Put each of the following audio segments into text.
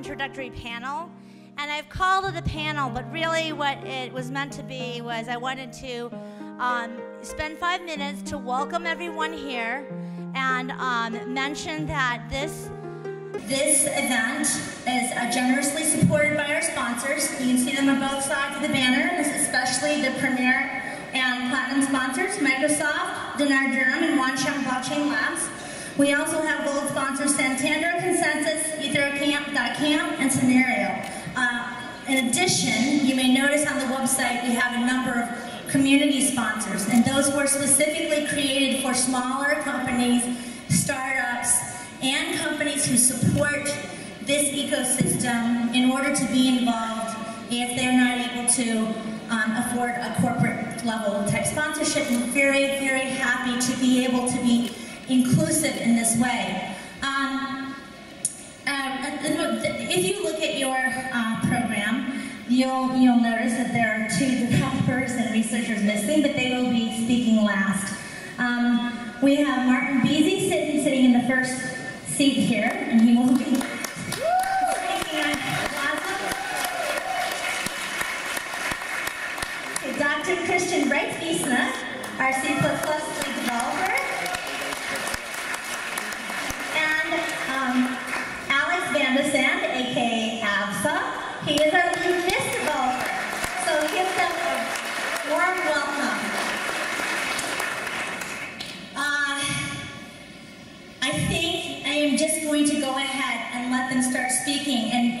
introductory panel. And I've called it a panel, but really what it was meant to be was I wanted to spend 5 minutes to welcome everyone here and mention that this event is generously supported by our sponsors. You can see them on both sides of the banner. This is especially the premier and platinum sponsors, Microsoft, Dinar Derm, and Wanxiang Blockchain Labs. We also have gold sponsors Santander, Consensus, EThercamp.camp, and Scenario. In addition, you may notice on the website we have a number of community sponsors, and those were specifically created for smaller companies, startups, and companies who support this ecosystem in order to be involved if they're not able to afford a corporate level type sponsorship. And very, very happy to be able to be inclusive in this way. If you look at your program, you'll notice that there are 2 developers and researchers missing, but they will be speaking last. We have Martin Becze sitting in the first seat here, and he will be speaking on EWASM. Okay, Dr. Christian Reitwiessner, our C++ lead developer. Alex Van de Sande, aka Absa, he is our new Mist developer. So give them a warm welcome. I think I am just going to go ahead and let them start speaking. And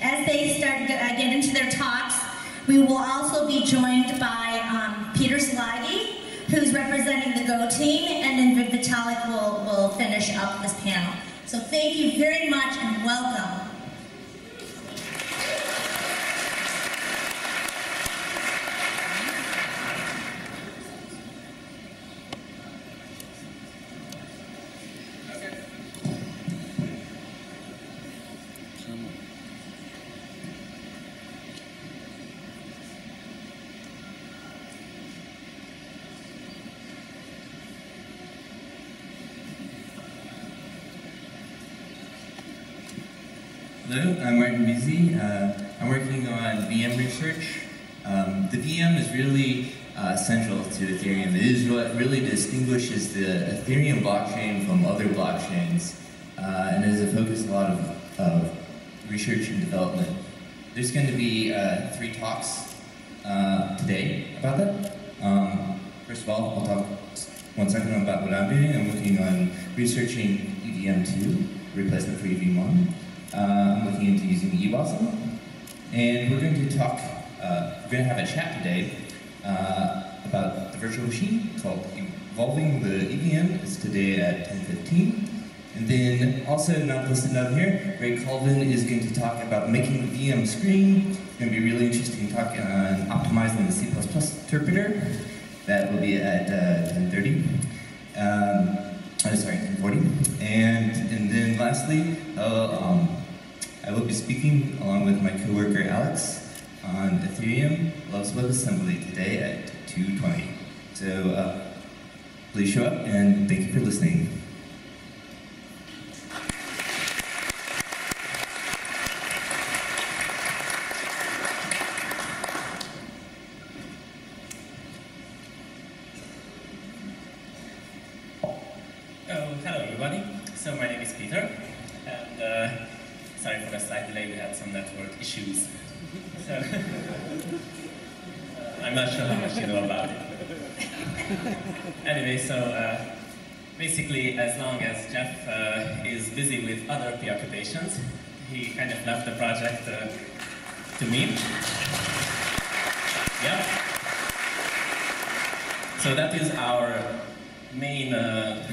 as they start get into their talks, we will also be joined by Peter Slaggy, who's representing the Go team, and then Vitalik will finish up this panel. So thank you very much and welcome. Hello, I'm Martin Becze. I'm working on VM research. The VM is really central to Ethereum. It is what really distinguishes the Ethereum blockchain from other blockchains, and is a focus a lot of research and development. There's going to be 3 talks today about that. First of all, I'll talk 1 second about what I'm doing. I'm working on researching EVM2, replacement for EVM1. I'm looking into using EWASM, and we're going to talk, we're going to have a chat today about the virtual machine called Evolving the EVM. It's today at 10:15. And then also, not listed up here, Ray Calvin is going to talk about making the VM screen. It's going to be really interesting talking on optimizing the C++ interpreter. That will be at 10:30. Sorry, 10:40. And then lastly, I will be speaking along with my coworker Alex on Ethereum Loves WebAssembly today at 2:20. So please show up, and thank you for listening. Basically, as long as Jeff is busy with other preoccupations, he kind of left the project to me. Yeah. So that is our main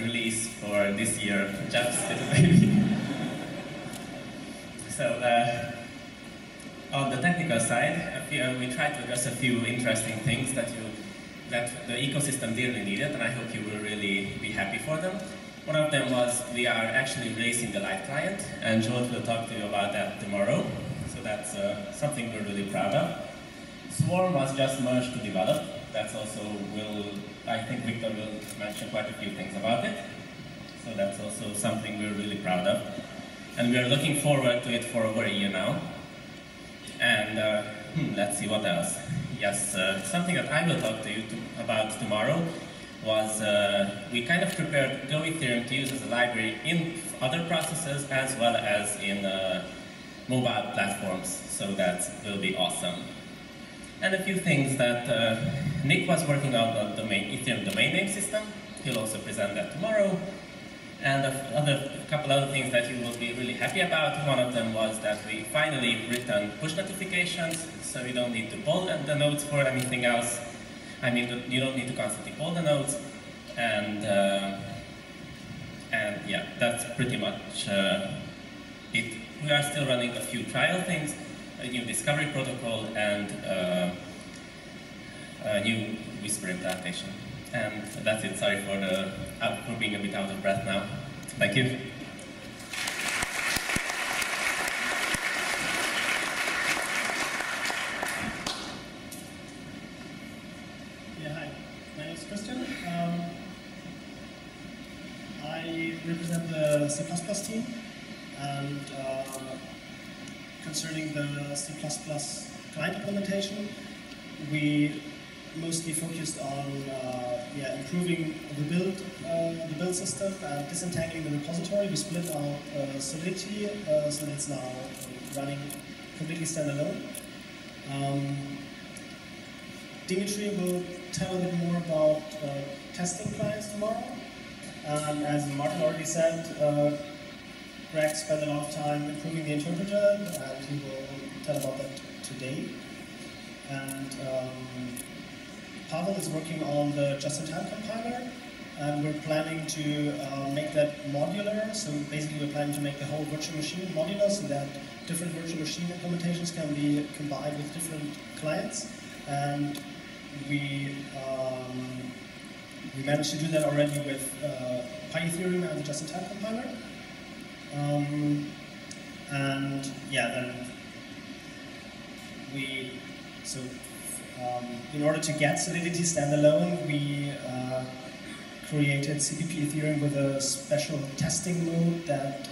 release for this year, Jeff's little baby. So on the technical side, we tried to address a few interesting things that the ecosystem dearly needed, and I hope you will really be happy for them. One of them was we are actually releasing the light client, and George will talk to you about that tomorrow. So that's something we're really proud of. Swarm was just merged to develop. That's also I think Victor will mention quite a few things about it. So that's also something we're really proud of. and we are looking forward to it for over a year now. And let's see what else. Yes, something that I will talk to you about tomorrow was we kind of prepared Goethereum to use as a library in other processes as well as in mobile platforms, so that will be awesome. And a few things that Nick was working on the Ethereum domain name system. He'll also present that tomorrow. And a couple other things that you will be really happy about. One of them was that we finally written push notifications, so you don't need to poll the nodes for anything else. I mean, you don't need to constantly poll the nodes. And yeah, that's pretty much it. We are still running a few trial things, a new discovery protocol, and a new whisper implementation. And that's it. Sorry for being a bit out of breath now. Thank you. Yeah, hi. My name is Christian. I represent the C++ team, and concerning the C++ client implementation, we mostly focused on improving the build system and disentangling the repository. We split out Solidity, so it's now running completely standalone. Dimitri will tell a bit more about testing clients tomorrow. As Martin already said, Greg spent a lot of time improving the interpreter, and he will tell about that today. And Pavel is working on the just-in-time compiler, and we're planning to make that modular. So basically, we're planning to make the whole virtual machine modular, so that different virtual machine implementations can be combined with different clients. And we managed to do that already with PyEthereum and the just-in-time compiler. In order to get Solidity standalone, we created CPP Ethereum with a special testing mode that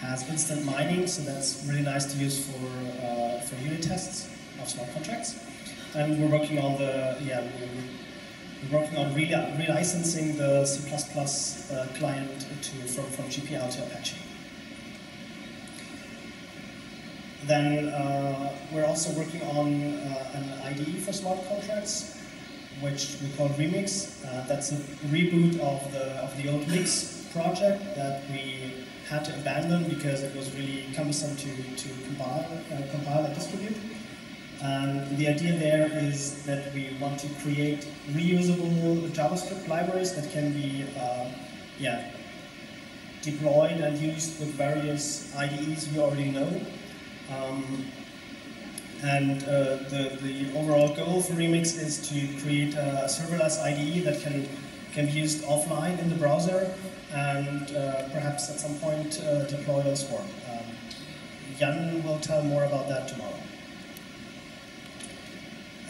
has instant mining, so that's really nice to use for unit tests of smart contracts. And we're working on relicensing the C++ client from GPL to Apache. Then we're also working on an IDE for smart contracts, which we call Remix. That's a reboot of the old Mix project that we had to abandon because it was really cumbersome to compile and distribute. The idea there is that we want to create reusable JavaScript libraries that can be deployed and used with various IDEs we already know. The overall goal for Remix is to create a serverless IDE that can be used offline in the browser and perhaps at some point deployed on Swarm. Jan will tell more about that tomorrow.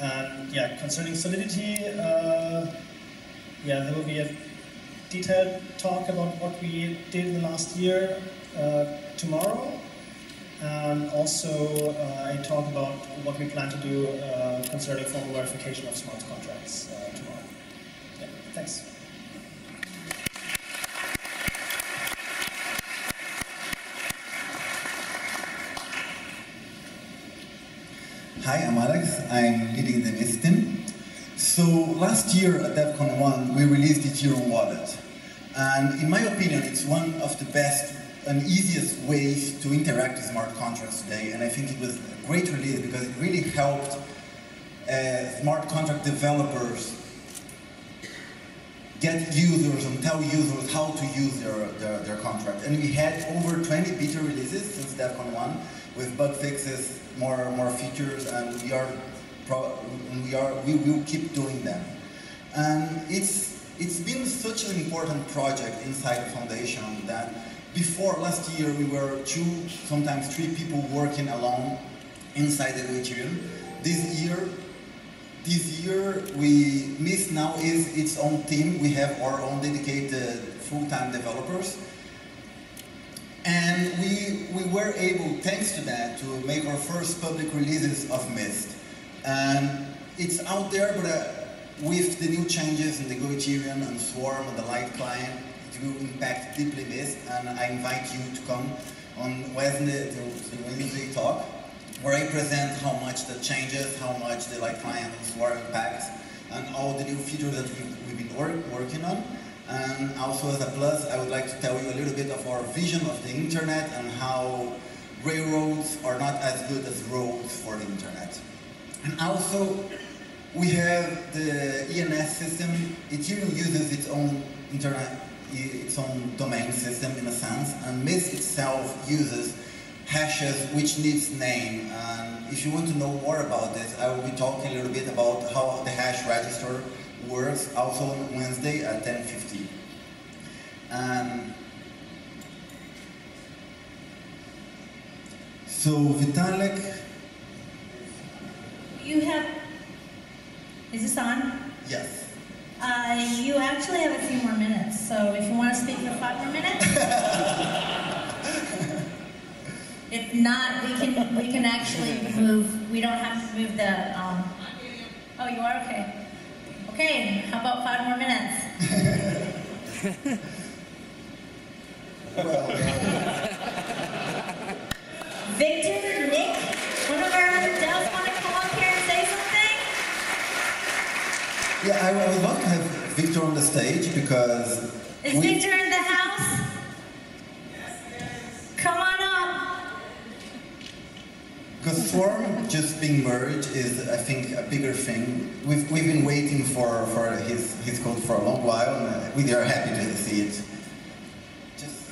And concerning Solidity, there will be a detailed talk about what we did in the last year tomorrow. And also I talk about what we plan to do concerning formal verification of smart contracts tomorrow. Yeah, thanks. Hi, I'm Alex. I'm leading the Mist team. So last year at DevCon 1, we released the Ethereum wallet. And in my opinion, it's one of the best and easiest ways to interact with smart contracts today, and I think it was a great release because it really helped smart contract developers get users and tell users how to use their contract. And we had over 20 beta releases since DevCon 1 with bug fixes, more features, and we will keep doing them. And it's been such an important project inside the foundation that before last year, we were 2, sometimes 3 people working alone inside the Ethereum. This year, Mist now is its own team. We have our own dedicated full-time developers, And we were able, thanks to that, to make our first public releases of Mist. It's out there, but with the new changes in the Goethereum and Swarm and the Light client, it will impact deeply Mist, and I invite you to come on Wednesday to the Wednesday talk, where I present how much the changes, how much the Light client and Swarm impacts, and all the new features that we've been working on. And also as a plus, I would like to tell you a little bit of our vision of the internet and how railroads are not as good as roads for the internet. And also, we have the ENS system. Ethereum uses its own internet, its own domain system in a sense, and Mist itself uses hashes which needs name. And if you want to know more about this, I will be talking a little bit about how the hash register works also on Wednesday at 10:50. So Vitalik, you have, is this on? Yes. You actually have a few more minutes, so if you want to speak for 5 more minutes. If not, we can actually move. We don't have to move the. Oh, you are okay. Okay, how about 5 more minutes? Victor, Nick, one of our other devs want to come up here and say something? Yeah, I would love to have Victor on the stage because... Is Victor in the house? Yes, he is. Come on up. Because Swarm just being merged is, I think, a bigger thing. We've been waiting for his code for a long while, and we are happy to see it. Just...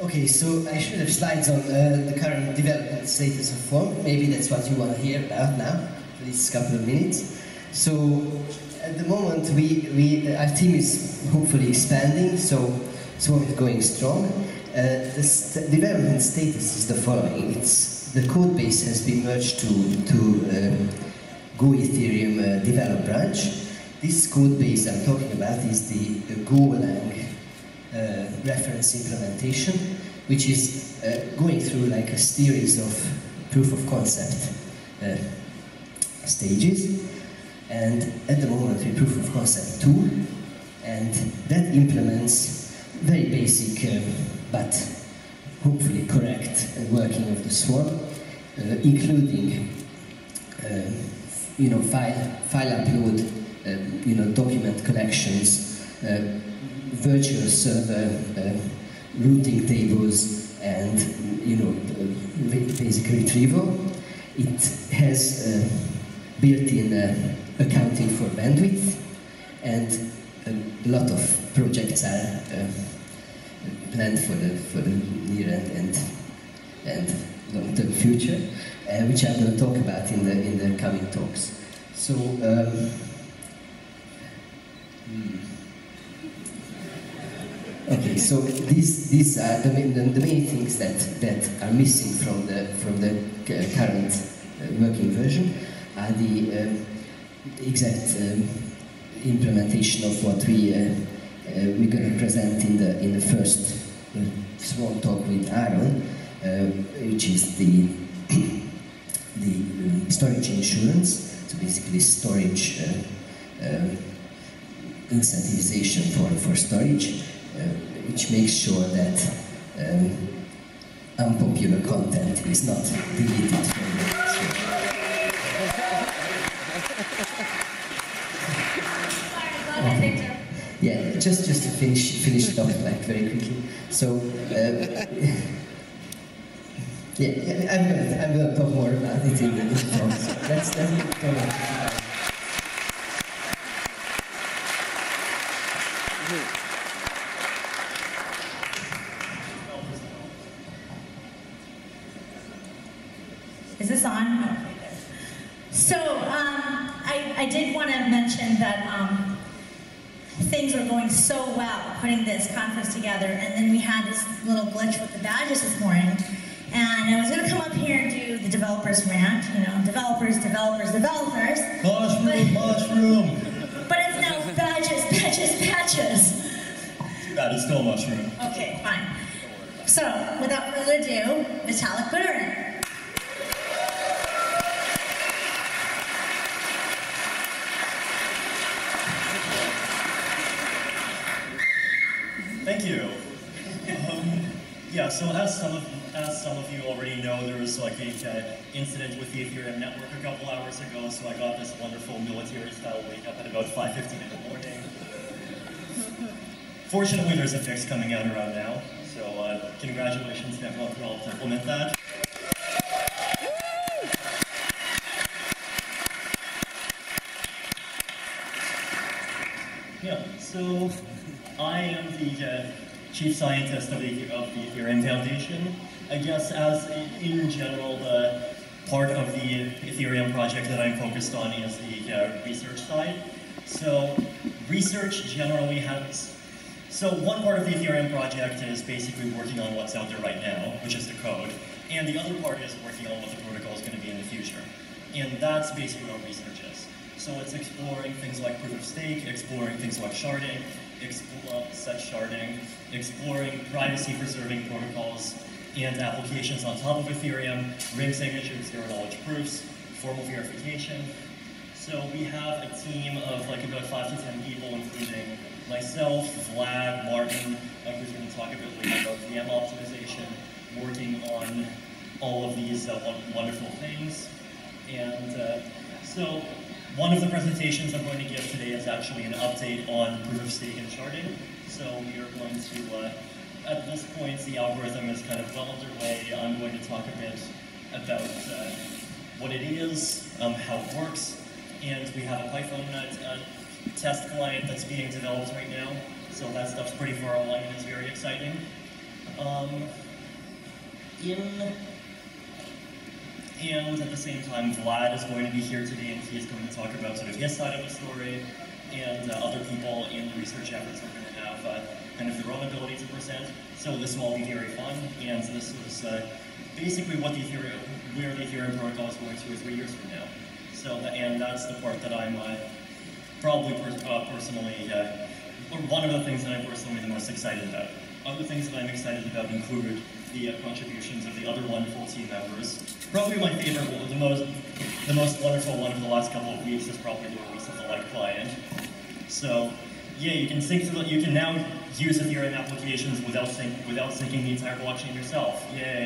Okay, so I should have slides on the current development status of Swarm. Maybe that's what you want to hear about now, at least a couple of minutes. So at the moment, our team is hopefully expanding, so Swarm is going strong. The development status is the following. The code base has been merged to Go Ethereum develop branch. This code base I'm talking about is the Golang reference implementation, which is going through like a series of proof of concept stages. And at the moment we proof of concept 2, and that implements very basic but hopefully correct working of the Swarm, including file upload, document collections, virtual server, routing tables, and basic retrieval. It has built-in accounting for bandwidth, and a lot of projects are planned for the near and long-term future, which I'm going to talk about in the coming talks. So, okay. So these are the main things that are missing from the current working version are the exact implementation of what we're going to present in the first small talk with Aaron, which is the storage insurance, so basically storage incentivization for storage, which makes sure that unpopular content is not deleted from the storage. Yeah, just to finish it off like very quickly. So. Yeah, I'm going to talk more about it in the talks. That's it. Is this on? So I did want to mention that things were going so well putting this conference together, and then we had this little glitch with the badges this morning. And I was going to come up here and do the developers rant, developers, developers, developers. Mushroom, mushroom. But it's now badges, badges, badges. Too bad, it's still mushroom. Okay, fine. So, without further ado, Vitalik Buterin. Thank you. Yeah, so as some of you already know, there was like an incident with the Ethereum network a couple hours ago, so I got this wonderful military-style wake-up at about 5:15 in the morning. Fortunately, there's a fix coming out around now, so congratulations to everyone who helped implement that. Yeah, so I am the chief scientist of the Ethereum Foundation. I guess as in general, the part of the Ethereum project that I'm focused on is the research side. So research generally has, so one part of the Ethereum project is basically working on what's out there right now, which is the code, and the other part is working on what the protocol is going to be in the future. And that's basically what research is. So it's exploring things like proof of stake, exploring things like sharding, exploring privacy-preserving protocols and applications on top of Ethereum, ring signatures, zero-knowledge proofs, formal verification. So we have a team of like about 5 to 10 people, including myself, Vlad, Martin, who's going to talk a bit later about VM optimization, working on all of these wonderful things. And so one of the presentations I'm going to give today is actually an update on proof of stake and sharding. So we are going to, at this point, the algorithm is kind of well underway. I'm going to talk a bit about what it is, how it works, and we have a Python test client that's being developed right now. So that stuff's pretty far along and it's very exciting. And at the same time, Vlad is going to be here today, and he is going to talk about sort of his side of the story, and other people in the research efforts are going to have kind of their own ability to present. So this will all be very fun, and this is basically what the Ethereum, where the Ethereum protocol is going 2 or 3 years from now. So, and that's the part that I'm probably personally, or one of the things that I'm personally the most excited about. Other things that I'm excited about include the contributions of the other wonderful team members. Probably my favorite, the most wonderful one of the last couple of weeks is probably the release of the Light client. So, yeah, you can sync to the, you can now use Ethereum applications without syncing the entire blockchain yourself. Yay!